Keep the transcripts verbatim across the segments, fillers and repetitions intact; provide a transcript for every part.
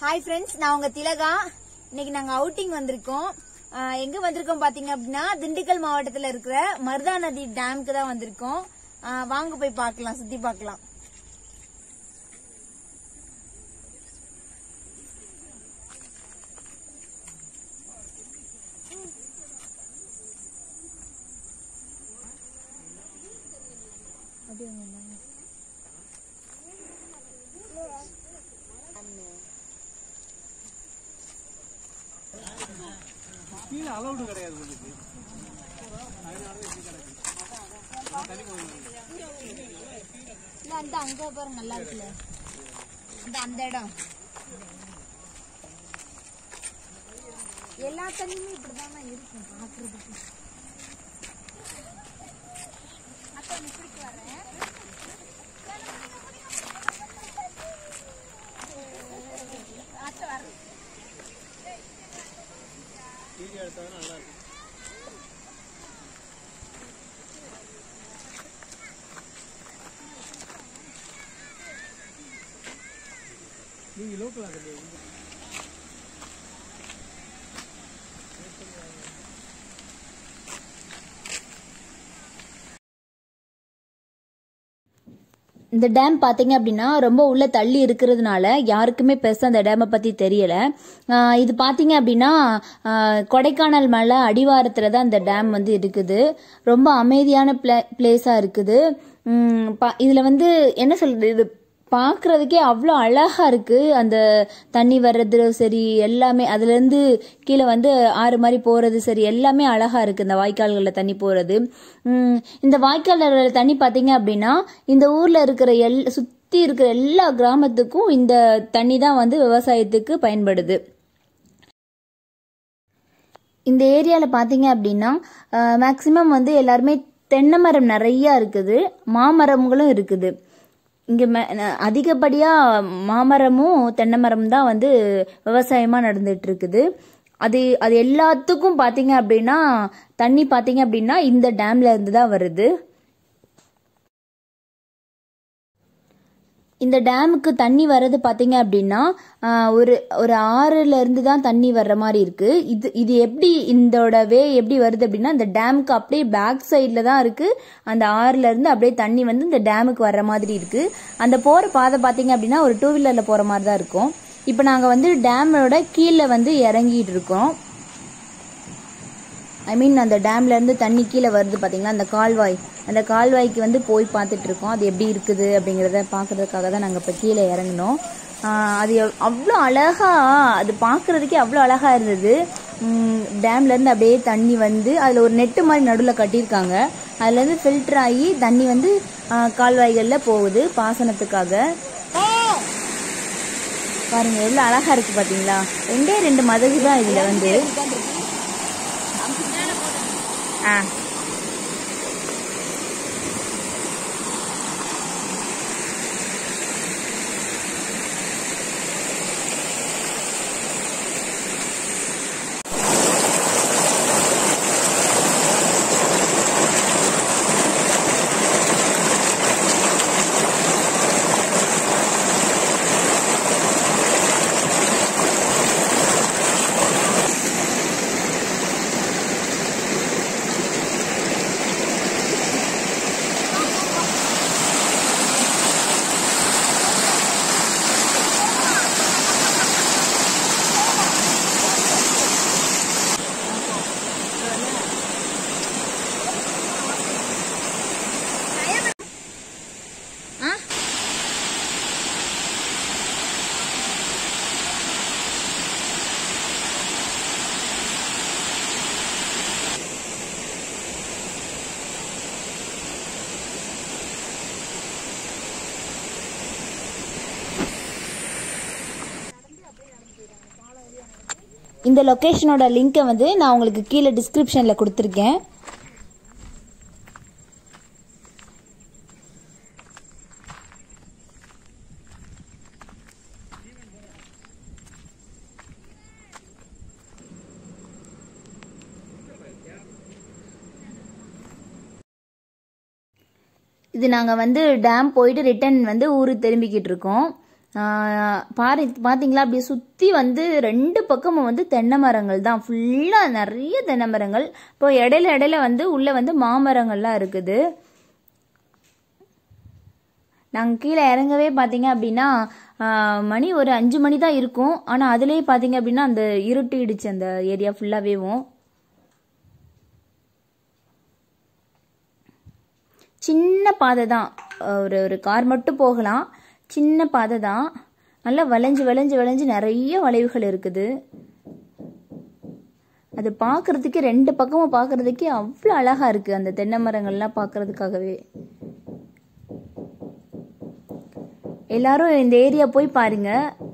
Hi friends ना उंगा तिलगा इनकी Nanga outing वंदिरुक्कोम एंगे वंदिरुक्कोम पाथींगा अप्पडिना Dindigul मावट्टत्तुल इरुक्किற मर्दा नदी डैम க்கு தான் வந்திருக்கோம் வாங்க போய் பார்க்கலாம் சுத்தி பார்க்கலாம் அப்படியே நல்லா நீங்க லோக்கலா இருக்கீங்க இந்த டேம் பாத்தீங்க அப்படினா ரொம்ப உள்ள தள்ளி இருக்குிறதுனால யாருக்குமே பெருசா அந்த டேமை பத்தி தெரியல இது பாத்தீங்க அப்படினா கொடைக்கானல் மலை அடிவாரத்துல தான் இந்த டேம் வந்து இருக்குது ரொம்ப அமைதியான பிளேஸா இருக்குது இதுல வந்து என்ன சொல்றது இது பாக்குறதுக்கே அவ்ளோ அழகா இருக்கு அந்த தண்ணி வரது சரி எல்லாமே அதுல இருந்து கீழ வந்து ஆறு மாதிரி போறது சரி எல்லாமே அழகா இருக்கு இந்த வாய்க்கால்கள்ல தண்ணி போறது இந்த வாய்க்கால்ல தண்ணி பாத்தீங்க அப்படினா இந்த ஊர்ல இருக்கிற சுத்தி இருக்கிற எல்லா கிராமத்துக்கும் இந்த தண்ணி தான் வந்து வியாபாரத்துக்கு பயன்படுது இந்த ஏரியால பாத்தீங்க அப்படினா மேக்ஸिमम வந்து எல்லாரும் தென்னை மரம் நிறைய இருக்குது மாமரங்களும் இருக்குது இங்க அதிகப்படியா மாமரமும் தென்னமரம் தான் வந்து வியாபாரமா நடந்துட்டு இருக்குது அது அது எல்லாத்துக்கும் பாத்தீங்க அப்படினா தண்ணி பாத்தீங்க அப்படினா இந்த டேம்ல இருந்து தான் வருது இந்த டேமுக்கு தண்ணி வரது பாத்தீங்க அப்படினா ஒரு ஒரு ஆறுல இருந்து தான் தண்ணி வர்ற மாதிரி இருக்கு இது இது எப்படி இந்தோட வே எப்படி வருது அப்படினா இந்த டேமுக்கு அப்படியே பேக் சைடுல தான் இருக்கு அந்த ஆறுல இருந்து அப்படியே தண்ணி வந்து இந்த டேமுக்கு வர்ற மாதிரி இருக்கு அந்த போற பாதை பாத்தீங்க அப்படினா ஒரு டூ வீலர்ல போற மாதிரி தான் இருக்கும் இப்போ நாங்க வந்து டேமோட கீழ வந்து இறங்கிட்டு இருக்கோம் ஐ மீன் அந்த டேம்ல இருந்து தண்ணி கீழ வருது பாத்தீங்களா அந்த கால்வாய் அந்த கால்வாய்க்கு வந்து போய் பார்த்துட்டு இருக்கோம் அது எப்படி இருக்குது அப்படிங்கறத பார்க்கிறதுக்காக தான் நாங்க இப்ப கீழ இறங்கணும் அது அவ்வளவு அழகா அது பார்க்கிறதுக்கே அவ்வளவு அழகா இருந்தது டேம்ல இருந்து அப்படியே தண்ணி வந்து அதுல ஒரு நெட் மாதிரி நடுவுல கட்டிருக்காங்க அதுல இருந்து ஃபில்டர் ஆகி தண்ணி வந்து கால்வாய்கள்ல போகுது பாசனத்துக்காக பாருங்க எவ்வளவு அழகா இருக்கு பாத்தீங்களா ரெண்டே ரெண்டு மதகு தான் இதுல வந்து ஆ இந்த லொகேஷனோட லிங்கை வந்து நான் உங்களுக்கு கீழ டிஸ்கிரிப்ஷன்ல கொடுத்திருக்கேன் இது நாங்க வந்து டேம் போயிட்டு ரிட்டர்ன் வந்து ஊருக்கு திரும்பிக்கிட்டு இருக்கோம் பாரு பார்த்தீங்களா அப்படியே சுற்றி வந்து ரெண்டு பக்கமும் வந்து தென்னை மரங்கள் தான், ஃபுல்லாக நிறைய தென்னை மரங்கள். இப்போ இடையில இடையில வந்து உள்ளே வந்து மாமரங்கள்லாம் இருக்குது. நாங்கள் கீழே இறங்கவே பார்த்தீங்க அப்படின்னா மணி ஒரு அஞ்சு மணி தான் இருக்கும். ஆனால் அதுலேயே பார்த்தீங்க அப்படின்னா அந்த இருட்டிடுச்சு அந்த ஏரியா ஃபுல்லாகவேவும். சின்ன பாதை தான், ஒரு ஒரு கார் மட்டும் போகலாம், சின்ன பாதை தான். நல்லா வளைஞ்சு வளைஞ்சு வளைஞ்சு நிறைய வளைவுகள் இருக்குது. அது பார்க்கறதுக்கே ரெண்டு பக்கமும் பார்க்கறதுக்கே அவ்வளோ அழகாக இருக்குது அந்த தென்னை மரங்கள்லாம் பார்க்கறதுக்காகவே. எல்லாரும் இந்த ஏரியா போய் பாருங்க,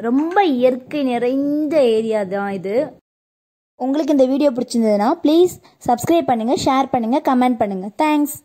ரொம்ப இயற்கை நிறைந்த ஏரியா தான் இது. உங்களுக்கு இந்த வீடியோ பிடிச்சிருந்ததுன்னா ப்ளீஸ் சப்ஸ்கிரைப் பண்ணுங்கள், ஷேர் பண்ணுங்கள், கமெண்ட் பண்ணுங்கள். தேங்க்ஸ்.